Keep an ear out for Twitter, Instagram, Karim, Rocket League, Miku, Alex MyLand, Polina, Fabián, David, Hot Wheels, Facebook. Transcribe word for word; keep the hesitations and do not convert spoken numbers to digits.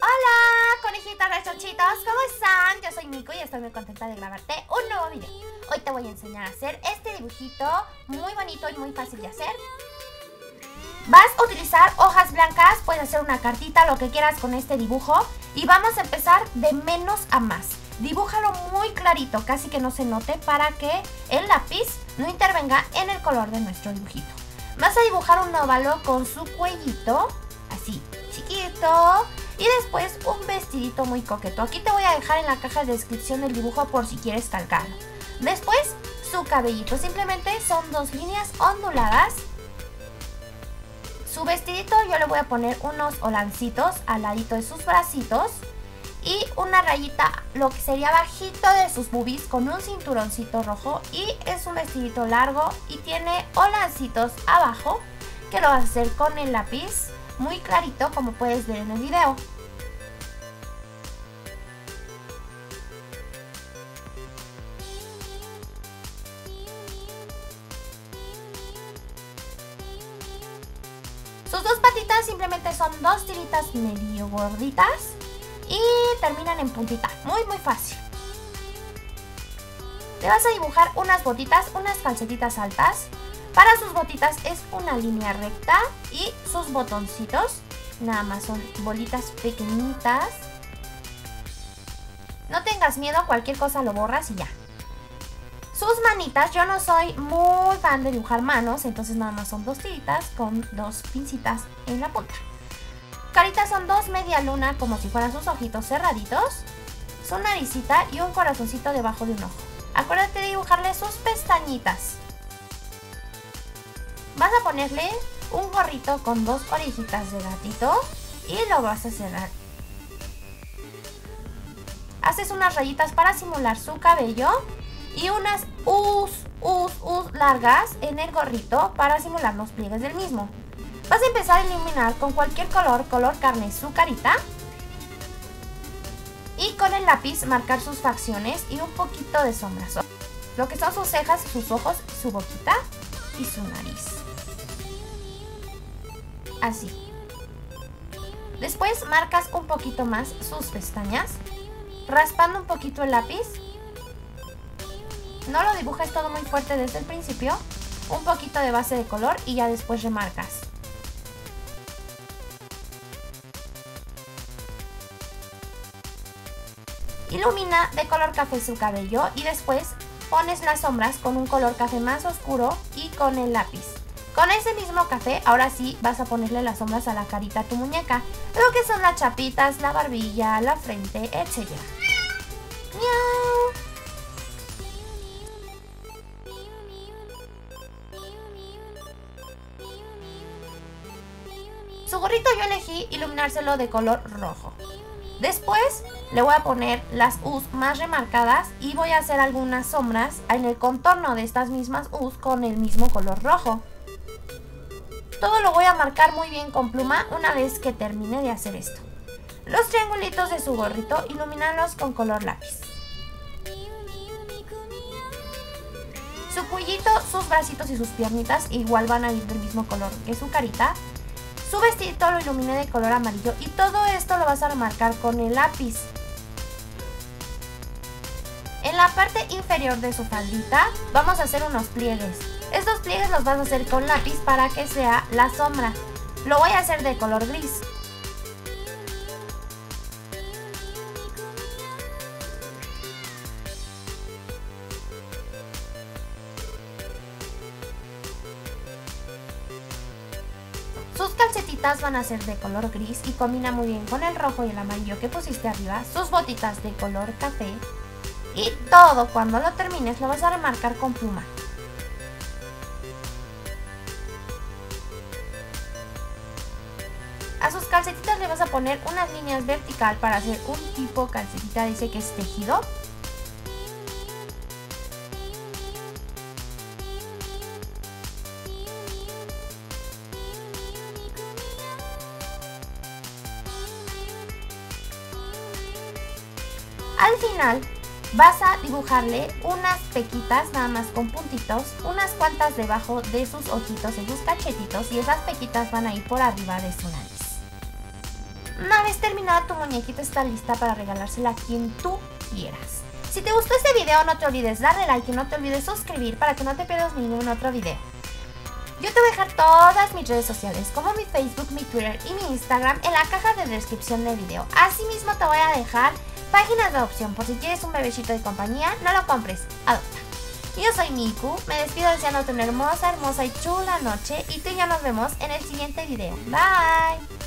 Hola, conejitas rechonchitos, ¿cómo están? Yo soy Miku y estoy muy contenta de grabarte un nuevo video. Hoy te voy a enseñar a hacer este dibujito muy bonito y muy fácil de hacer. Vas a utilizar hojas blancas, puedes hacer una cartita, lo que quieras con este dibujo. Y vamos a empezar de menos a más. Dibújalo muy clarito, casi que no se note, para que el lápiz no intervenga en el color de nuestro dibujito. Vas a dibujar un óvalo con su cuellito, así, chiquito. Y después un vestidito muy coqueto. Aquí te voy a dejar en la caja de descripción el dibujo por si quieres calcarlo. Después su cabellito, simplemente son dos líneas onduladas. Su vestidito yo le voy a poner unos holancitos al ladito de sus bracitos. Y una rayita, lo que sería bajito de sus boobies, con un cinturoncito rojo. Y es un vestidito largo y tiene holancitos abajo, que lo vas a hacer con el lápiz muy clarito, como puedes ver en el video. Sus dos patitas simplemente son dos tiritas medio gorditas y terminan en puntita. Muy muy fácil. Le vas a dibujar unas botitas, unas calcetitas altas. Para sus botitas es una línea recta y sus botoncitos nada más son bolitas pequeñitas. No tengas miedo, cualquier cosa lo borras y ya. Sus manitas, yo no soy muy fan de dibujar manos, entonces nada más son dos tiritas con dos pincitas en la punta. Caritas son dos media luna como si fueran sus ojitos cerraditos, su naricita y un corazoncito debajo de un ojo. Acuérdate de dibujarle sus pestañitas. Vas a ponerle un gorrito con dos orejitas de gatito y lo vas a cerrar. Haces unas rayitas para simular su cabello y unas U's, U's, U's largas en el gorrito para simular los pliegues del mismo. Vas a empezar a iluminar con cualquier color, color carne, su carita. Y con el lápiz marcar sus facciones y un poquito de sombras. Lo que son sus cejas, sus ojos, su boquita y su nariz. Así. Después marcas un poquito más sus pestañas, raspando un poquito el lápiz. No lo dibujes todo muy fuerte desde el principio. Un poquito de base de color y ya después remarcas. Ilumina de color café su cabello y después pones las sombras con un color café más oscuro y con el lápiz. Con ese mismo café, ahora sí vas a ponerle las sombras a la carita a tu muñeca. Lo que son las chapitas, la barbilla, la frente, etcétera. ¡Miau! Su gorrito yo elegí iluminárselo de color rojo. Después le voy a poner las U's más remarcadas y voy a hacer algunas sombras en el contorno de estas mismas U's con el mismo color rojo. Todo lo voy a marcar muy bien con pluma una vez que termine de hacer esto. Los triangulitos de su gorrito ilumínalos con color lápiz. Su cuellito, sus bracitos y sus piernitas igual van a ir del mismo color que su carita. Su vestido lo iluminé de color amarillo y todo esto lo vas a remarcar con el lápiz. En la parte inferior de su faldita vamos a hacer unos pliegues. Estos pliegues los vas a hacer con lápiz para que sea la sombra. Lo voy a hacer de color gris. Sus calcetitas van a ser de color gris y combina muy bien con el rojo y el amarillo que pusiste arriba. Sus botitas de color café. Y todo, cuando lo termines, lo vas a remarcar con pluma. A sus calcetitas le vas a poner unas líneas vertical para hacer un tipo calcetita, dice que es tejido. Al final vas a dibujarle unas pequitas nada más con puntitos, unas cuantas debajo de sus ojitos, de sus cachetitos, y esas pequitas van a ir por arriba de su nariz. Una vez terminada, tu muñequita está lista para regalársela a quien tú quieras. Si te gustó este video, no te olvides darle like y no te olvides suscribir para que no te pierdas ningún otro video. Yo te voy a dejar todas mis redes sociales, como mi Facebook, mi Twitter y mi Instagram, en la caja de descripción del video. Asimismo, te voy a dejar páginas de adopción, por si quieres un bebecito de compañía, no lo compres, adopta. Yo soy Miku, me despido deseándote una hermosa, hermosa y chula noche, y tú y yo nos vemos en el siguiente video. Bye.